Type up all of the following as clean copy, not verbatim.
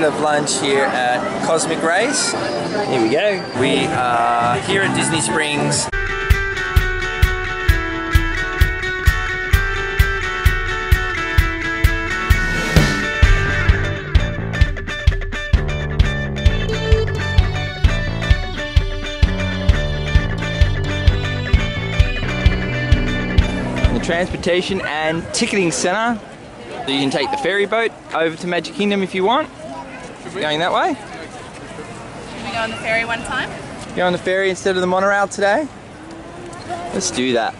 bit of lunch here at Cosmic Rays. Here we go. We are here at Disney Springs. Transportation and Ticketing Centre. So you can take the ferry boat over to Magic Kingdom if you want. Going that way. Should we go on the ferry one time? Go on the ferry instead of the monorail today? Let's do that.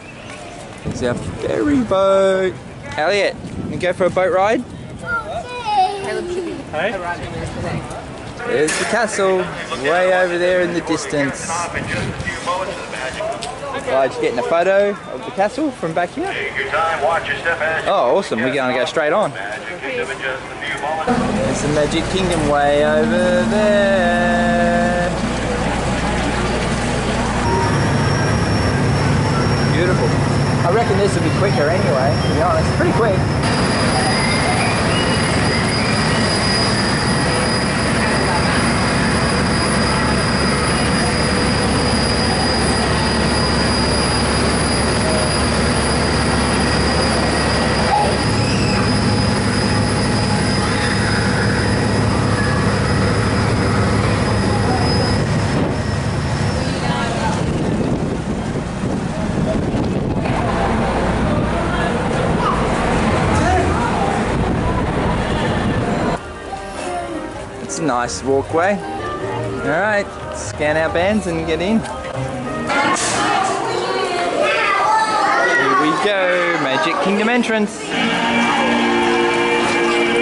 There's our ferry boat. Elliott, you go for a boat ride? Hey? There's the castle, way over there in the distance. Elijah's getting a photo of the castle from back here. Oh, awesome. We're going to go straight on. There's the Magic Kingdom way over there. Beautiful. I reckon this will be quicker anyway, to be honest. Pretty quick. Nice walkway. Alright, scan our bands and get in. Here we go, Magic Kingdom entrance.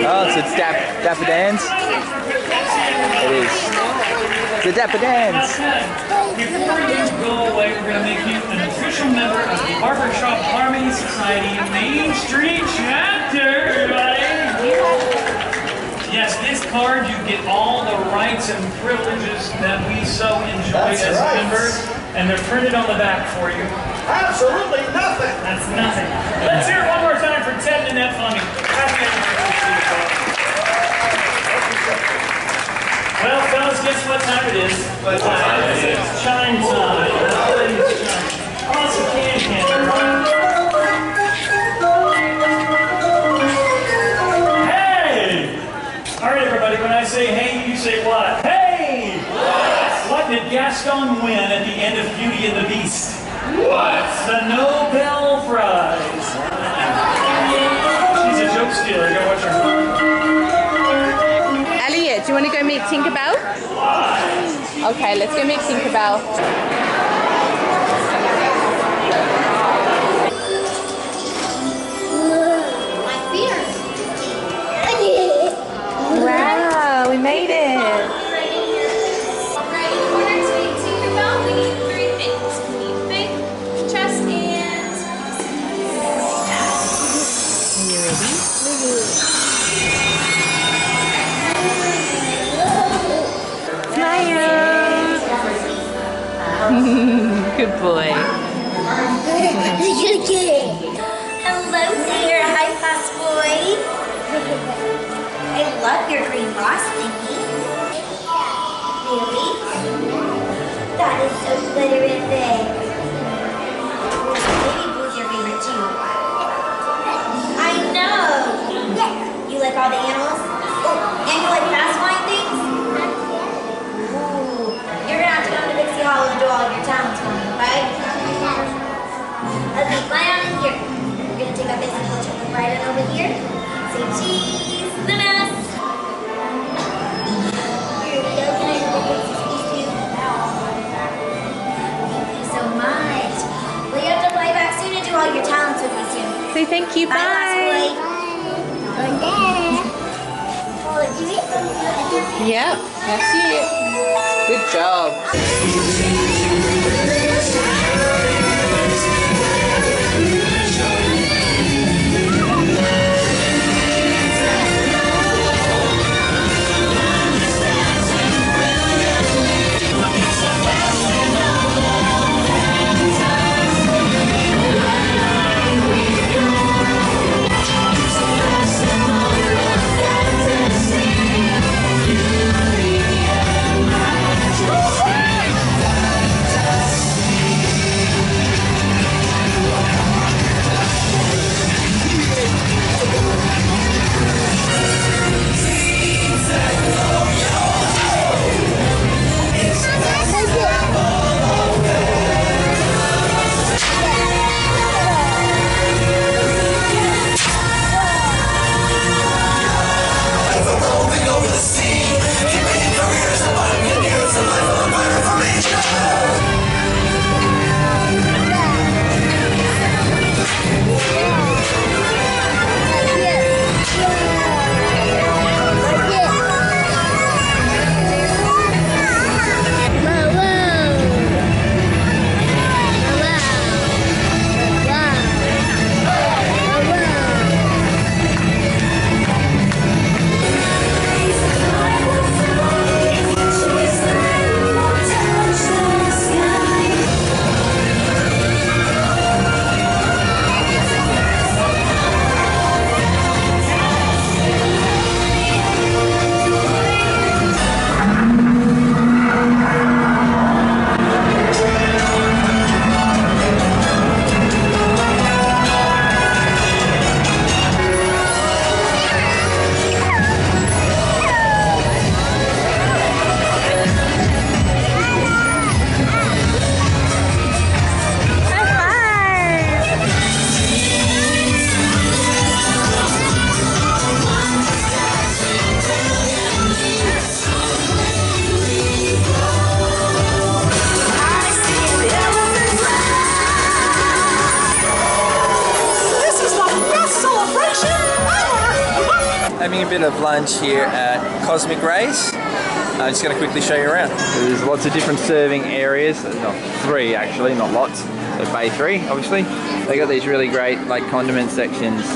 Oh, it's Dapper Dans. It is. It's a Dapper Dans. If you go away, we're going to make you an official member of the Barbershop Harmony Society Main Street Chapter, everybody. Yes, this card, you get all the rights and privileges that we so enjoy as members, and they're printed on the back for you. Absolutely nothing! That's nothing. Let's hear it one more time for Ted and Annette Fleming. Happy anniversary. Well, fellas, guess what time it is? It's chime time. Lots of candy candy. Say hey, you say what? Hey! What? What did Gaston win at the end of Beauty and the Beast? What? The Nobel Prize. She's a joke stealer. Go watch her. Elliott, do you want to go meet Tinkerbell? What? Okay, let's go meet Tinkerbell. Made it. Alright, in order to meet Tinkerbell, we need three things. We need faith, trust, and... Are you ready? Smile! Good boy. Hello there, high class boy. I love your green moss thingy. Really? That is so glittery thing. Maybe blue's your favorite too. I know. Yeah. You like all the animals? Oh, and you like fast flying things? Ooh. You're gonna have to come to Dixie Hollow and do all of your talents for me, right? Okay, fly on in here. We're gonna take our physical trip right on over here. Say cheese. The mess. Here we go, can I speak to you? Thank you so much. Well, you have to fly back soon and do all your talents with me soon. Say thank you, bye. Bye. Bye. Yep, that's it. Good job. bit of lunch here at Cosmic Rays. I'm just going to quickly show you around. There's lots of different serving areas, three actually, not lots. So bay three, obviously. They got these really great like condiment sections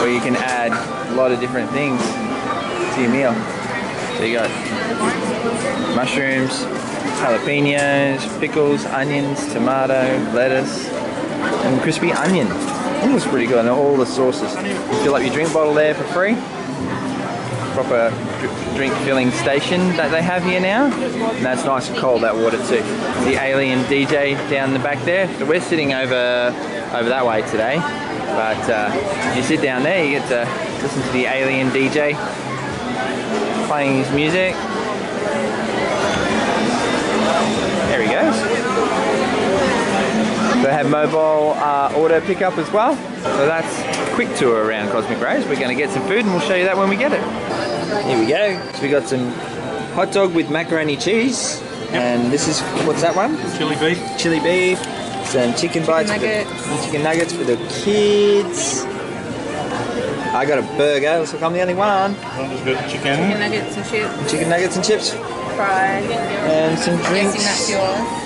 where you can add a lot of different things to your meal. So you got mushrooms, jalapenos, pickles, onions, tomato, lettuce, and crispy onion. It was pretty good, and all the sauces. You fill up your drink bottle there for free. Proper drink filling station that they have here now. And that's nice and cold, that water too. The Alien DJ down the back there. So we're sitting over that way today. But if you sit down there, you get to listen to the Alien DJ playing his music. There he goes. They have mobile order pickup as well. So that's a quick tour around Cosmic Rays. We're going to get some food and we'll show you that when we get it. Here we go. So we got some hot dog with macaroni cheese. Yep. And this is, what's that one? Chili beef. Chili beef. Some chicken bites. Chicken nuggets for the kids. I got a burger. Looks like I'm the only one. I'm just got chicken nuggets and chips. Chicken nuggets and chips. And some drinks.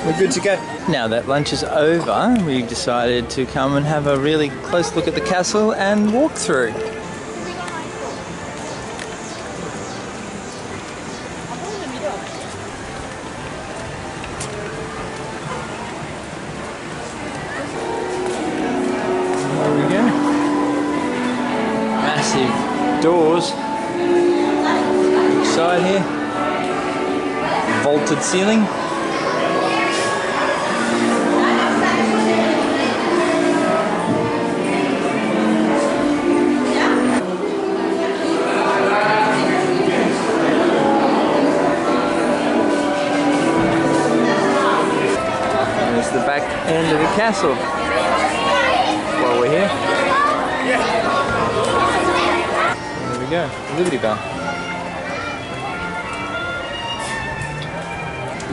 We're good to go. Now that lunch is over, we've decided to come and have a really close look at the castle and walk through. There we go. Massive doors. Side here. Vaulted ceiling. And it's the back end of the castle. While we're here. Yeah. There we go. Liberty Bell.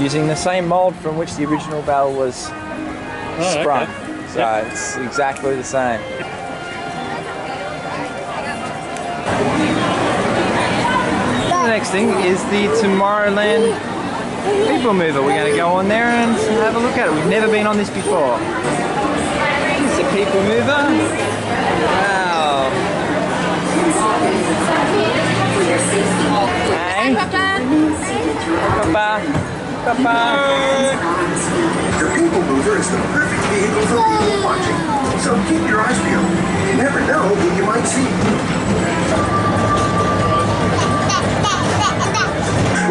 Using the same mold from which the original bell was sprung. Okay. So yep. It's exactly the same. The next thing is the Tomorrowland People Mover. We're going to go on there and have a look at it. We've never been on this before. It's a People Mover. Wow. Hey. Papa. Your People Mover is the perfect vehicle for people watching, so keep your eyes peeled. You never know what you might see.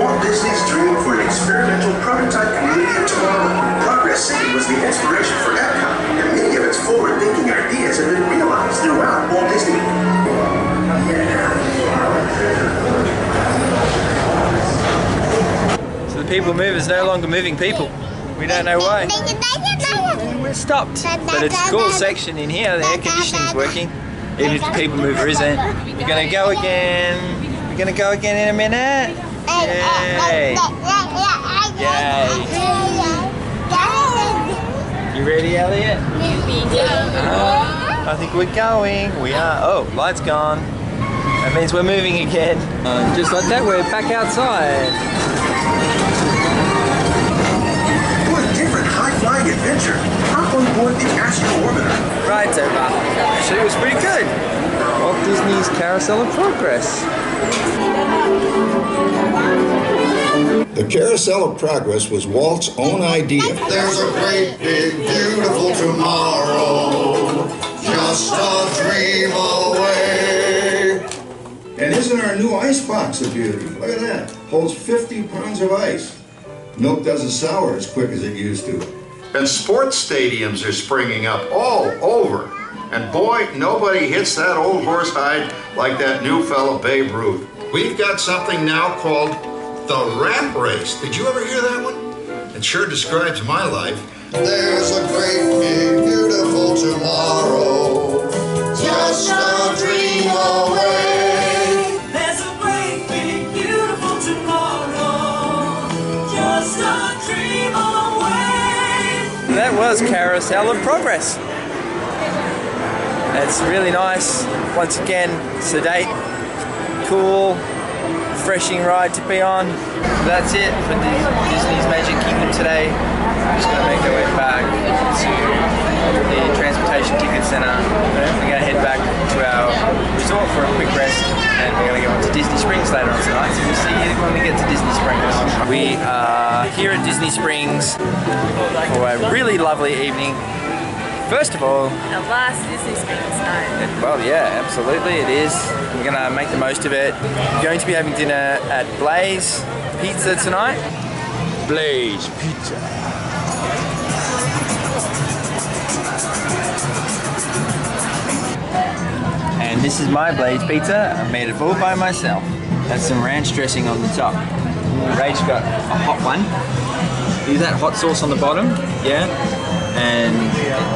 Walt Disney's dream for an experimental prototype community of tomorrow. Progress City was the inspiration for Epcot, and many of its forward-thinking ideas have been realized throughout Walt Disney. People Mover's no longer moving people. We don't know why. We're stopped. But it's a cool section in here. The air conditioning's working. Even if the People Mover isn't. We're going to go again. We're going to go again in a minute. Yay. Yay. You ready, Elliott? I think we're going. We are. Oh, light's gone. That means we're moving again. Just like that, we're back outside. Flying adventure. Hop on board the Astro Orbiter. Right, so actually, it was pretty good. Walt Disney's Carousel of Progress. The Carousel of Progress was Walt's own idea. There's a great, big, beautiful tomorrow, just a dream away. And isn't our new icebox a beauty? Look at that. Holds 50 pounds of ice. Milk doesn't sour as quick as it used to. And sports stadiums are springing up all over. And boy, nobody hits that old horse hide like that new fella Babe Ruth. We've got something now called the Rat Race. Did you ever hear that one? It sure describes my life. There's a great big beautiful tomorrow, just a dream away. There's a great big beautiful tomorrow, just a dream away. That was Carousel of Progress. It's really nice. Once again, sedate. cool, refreshing ride to be on. That's it for Disney's Magic Kingdom today. We're just going to make our way back to the Transportation Ticket Center. We're going to head back to our resort for a quick rest, and we're going to go on to Disney Springs later on tonight, so we'll see you when we get to Disney Springs. We are here at Disney Springs for a really lovely evening. First of all, our last Disney Springs night. Well, yeah, absolutely it is. We're going to make the most of it. We're going to be having dinner at Blaze Pizza tonight. Blaze Pizza. And this is my Blaze Pizza. I made it all by myself. That's some ranch dressing on the top. Ray's got a hot one. Is that hot sauce on the bottom? Yeah. And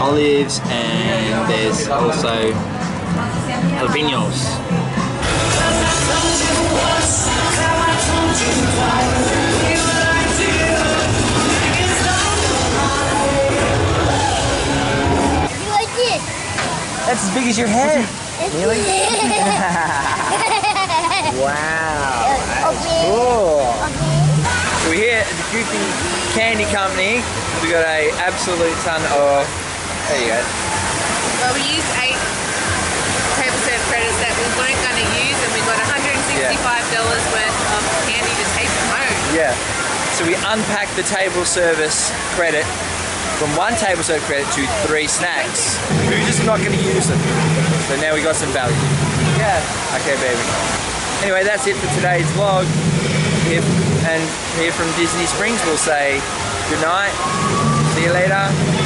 olives, and there's also jalapenos. You like it? That's as big as your head. Really? Wow. That's cool. We're here at the Goofy Candy Company. We got a absolute ton of, there you go. Well, we used 8 table serve credits that we weren't going to use, and we got $165 worth of candy to take home. Yeah. So we unpacked the table service credit from 1 table serve credit to 3 snacks. We're just not going to use them. So now we got some value. Yeah. Okay, baby. Anyway, that's it for today's vlog. And here from Disney Springs, we'll say good night, see you later.